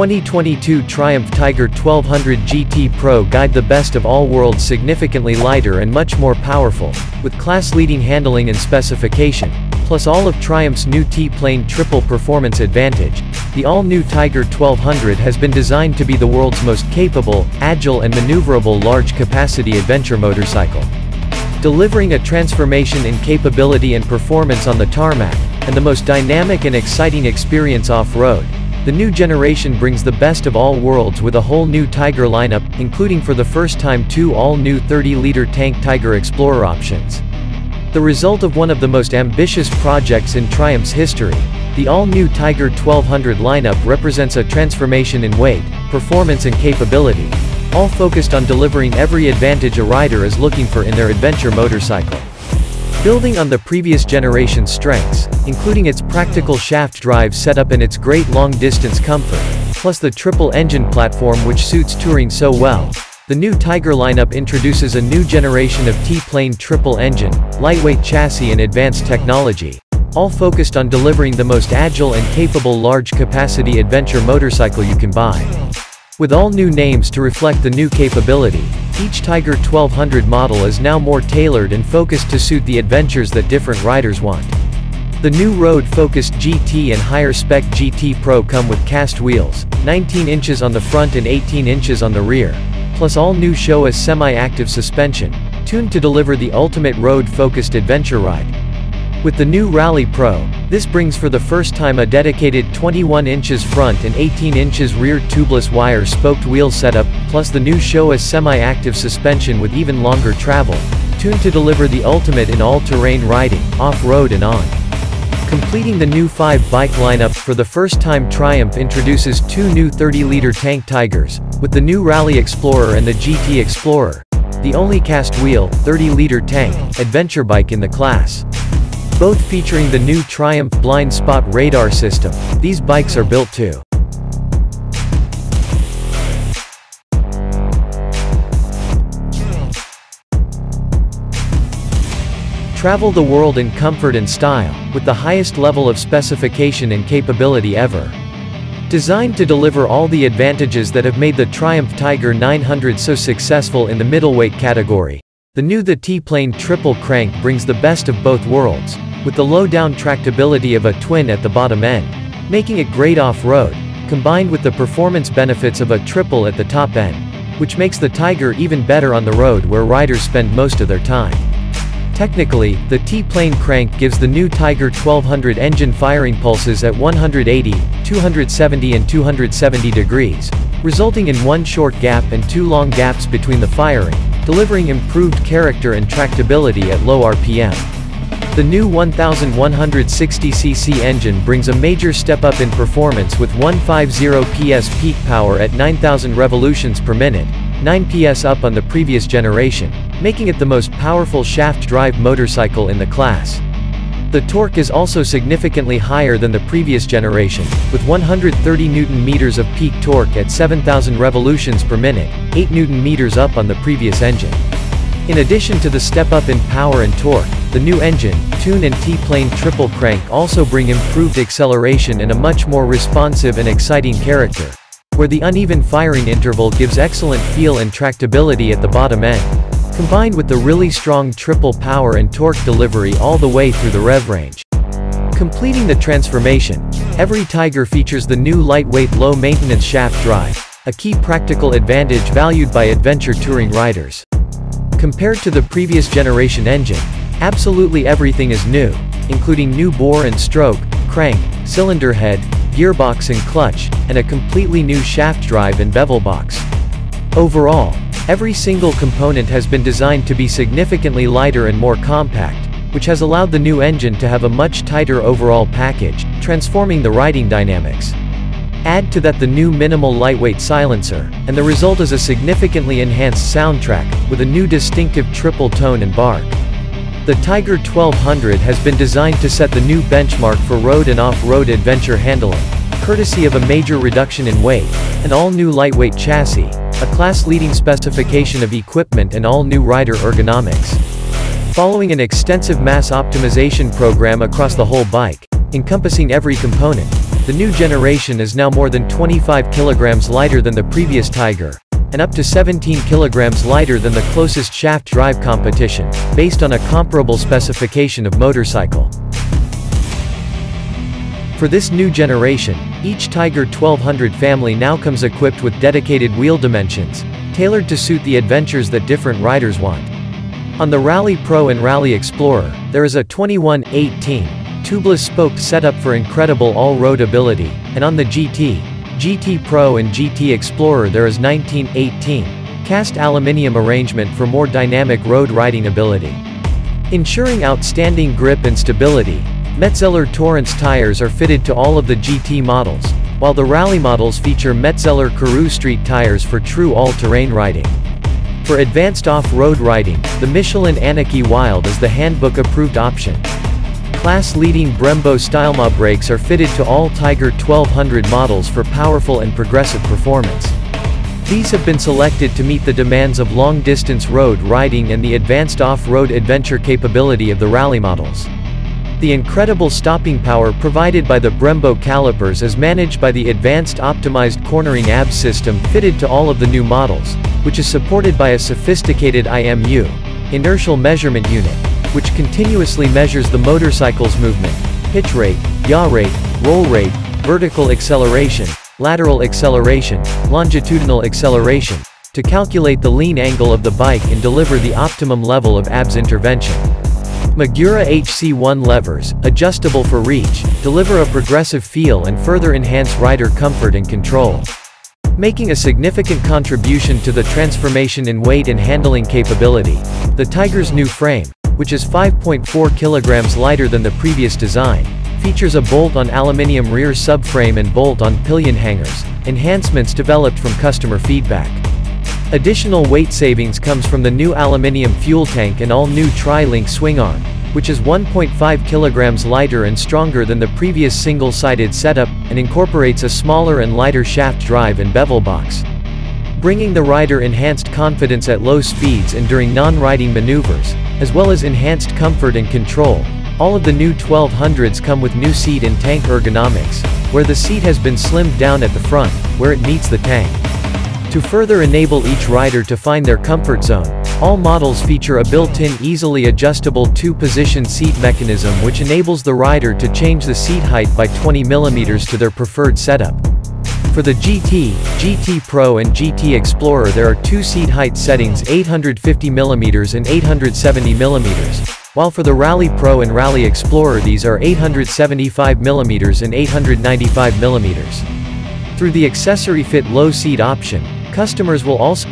2022 Triumph Tiger 1200 GT Pro guide, the best of all worlds, significantly lighter and much more powerful, with class-leading handling and specification, plus all of Triumph's new T-plane triple performance advantage. The all-new Tiger 1200 has been designed to be the world's most capable, agile and maneuverable large-capacity adventure motorcycle, delivering a transformation in capability and performance on the tarmac, and the most dynamic and exciting experience off-road. The new generation brings the best of all worlds with a whole new Tiger lineup, including for the first time two all-new 30-liter tank Tiger Explorer options. The result of one of the most ambitious projects in Triumph's history, the all-new Tiger 1200 lineup represents a transformation in weight, performance and capability, all focused on delivering every advantage a rider is looking for in their adventure motorcycle. Building on the previous generation's strengths, including its practical shaft drive setup and its great long-distance comfort, plus the triple-engine platform which suits touring so well, the new Tiger lineup introduces a new generation of T-plane triple-engine, lightweight chassis and advanced technology, all focused on delivering the most agile and capable large-capacity adventure motorcycle you can buy. With all new names to reflect the new capability, each Tiger 1200 model is now more tailored and focused to suit the adventures that different riders want. The new road-focused GT and higher-spec GT Pro come with cast wheels, 19 inches on the front and 18 inches on the rear, plus all-new Showa semi-active suspension, tuned to deliver the ultimate road-focused adventure ride. With the new Rally Pro, this brings for the first time a dedicated 21 inches front and 18 inches rear tubeless wire-spoked wheel setup, plus the new Showa semi-active suspension with even longer travel, tuned to deliver the ultimate in all-terrain riding, off-road and on. Completing the new 5-bike lineup, for the first time Triumph introduces two new 30-liter tank Tigers, with the new Rally Explorer and the GT Explorer, the only cast-wheel, 30-liter tank, adventure bike in the class. Both featuring the new Triumph blind spot radar system, these bikes are built to travel the world in comfort and style, with the highest level of specification and capability ever. Designed to deliver all the advantages that have made the Triumph Tiger 900 so successful in the middleweight category, the T-plane triple crank brings the best of both worlds, with the low-down tractability of a twin at the bottom end, making it great off-road, combined with the performance benefits of a triple at the top end, which makes the Tiger even better on the road where riders spend most of their time. Technically, the T-plane crank gives the new Tiger 1200 engine firing pulses at 180, 270 and 270 degrees, resulting in one short gap and two long gaps between the firing, delivering improved character and tractability at low RPM. The new 1160cc engine brings a major step up in performance with 150 PS peak power at 9,000 revolutions per minute, 9 PS up on the previous generation, making it the most powerful shaft drive motorcycle in the class. The torque is also significantly higher than the previous generation, with 130 Nm of peak torque at 7,000 revolutions per minute, 8 Nm up on the previous engine. In addition to the step up in power and torque, the new engine, tune and T-plane triple crank also bring improved acceleration and a much more responsive and exciting character, where the uneven firing interval gives excellent feel and tractability at the bottom end, combined with the really strong triple power and torque delivery all the way through the rev range. Completing the transformation, every Tiger features the new lightweight low-maintenance shaft drive, a key practical advantage valued by adventure touring riders. Compared to the previous generation engine, absolutely everything is new, including new bore and stroke, crank, cylinder head, gearbox and clutch, and a completely new shaft drive and bevel box. Overall, every single component has been designed to be significantly lighter and more compact, which has allowed the new engine to have a much tighter overall package, transforming the riding dynamics. Add to that the new minimal lightweight silencer, and the result is a significantly enhanced soundtrack, with a new distinctive triple tone and bark. The Tiger 1200 has been designed to set the new benchmark for road and off-road adventure handling, courtesy of a major reduction in weight, an all-new lightweight chassis, a class-leading specification of equipment and all-new rider ergonomics. Following an extensive mass optimization program across the whole bike, Encompassing every component, the new generation is now more than 25 kilograms lighter than the previous Tiger, and up to 17 kilograms lighter than the closest shaft drive competition, based on a comparable specification of motorcycle. For this new generation, each Tiger 1200 family now comes equipped with dedicated wheel dimensions, tailored to suit the adventures that different riders want. On the Rally Pro and Rally Explorer, there is a 21/18 tubeless spoke setup for incredible all-road ability, and on the GT, GT Pro and GT Explorer there is 19/18 cast aluminium arrangement for more dynamic road riding ability. Ensuring outstanding grip and stability, Metzeler Torrance tires are fitted to all of the GT models, while the rally models feature Metzeler Karoo Street tires for true all-terrain riding. For advanced off-road riding, the Michelin Anakee Wild is the handbook-approved option. Class-leading Brembo Stylema brakes are fitted to all Tiger 1200 models for powerful and progressive performance. These have been selected to meet the demands of long-distance road riding and the advanced off-road adventure capability of the rally models. The incredible stopping power provided by the Brembo calipers is managed by the advanced optimized cornering ABS system fitted to all of the new models, which is supported by a sophisticated IMU, inertial measurement unit, which continuously measures the motorcycle's movement, pitch rate, yaw rate, roll rate, vertical acceleration, lateral acceleration, longitudinal acceleration, to calculate the lean angle of the bike and deliver the optimum level of ABS intervention. Magura HC1 levers, adjustable for reach, deliver a progressive feel and further enhance rider comfort and control. Making a significant contribution to the transformation in weight and handling capability, the Tiger's new frame, which is 5.4 kilograms lighter than the previous design, features a bolt-on aluminium rear subframe and bolt-on pillion hangers, enhancements developed from customer feedback. Additional weight savings comes from the new aluminium fuel tank and all-new Tri-Link swing arm, which is 1.5 kilograms lighter and stronger than the previous single-sided setup, and incorporates a smaller and lighter shaft drive and bevel box, bringing the rider enhanced confidence at low speeds and during non-riding maneuvers, as well as enhanced comfort and control. All of the new 1200s come with new seat and tank ergonomics, where the seat has been slimmed down at the front, where it meets the tank. To further enable each rider to find their comfort zone, all models feature a built-in easily adjustable two-position seat mechanism which enables the rider to change the seat height by 20 mm to their preferred setup. For the GT, GT Pro and GT Explorer there are two seat height settings 850 mm and 870 mm, while for the Rally Pro and Rally Explorer these are 875 mm and 895 mm. Through the accessory fit low seat option, customers will also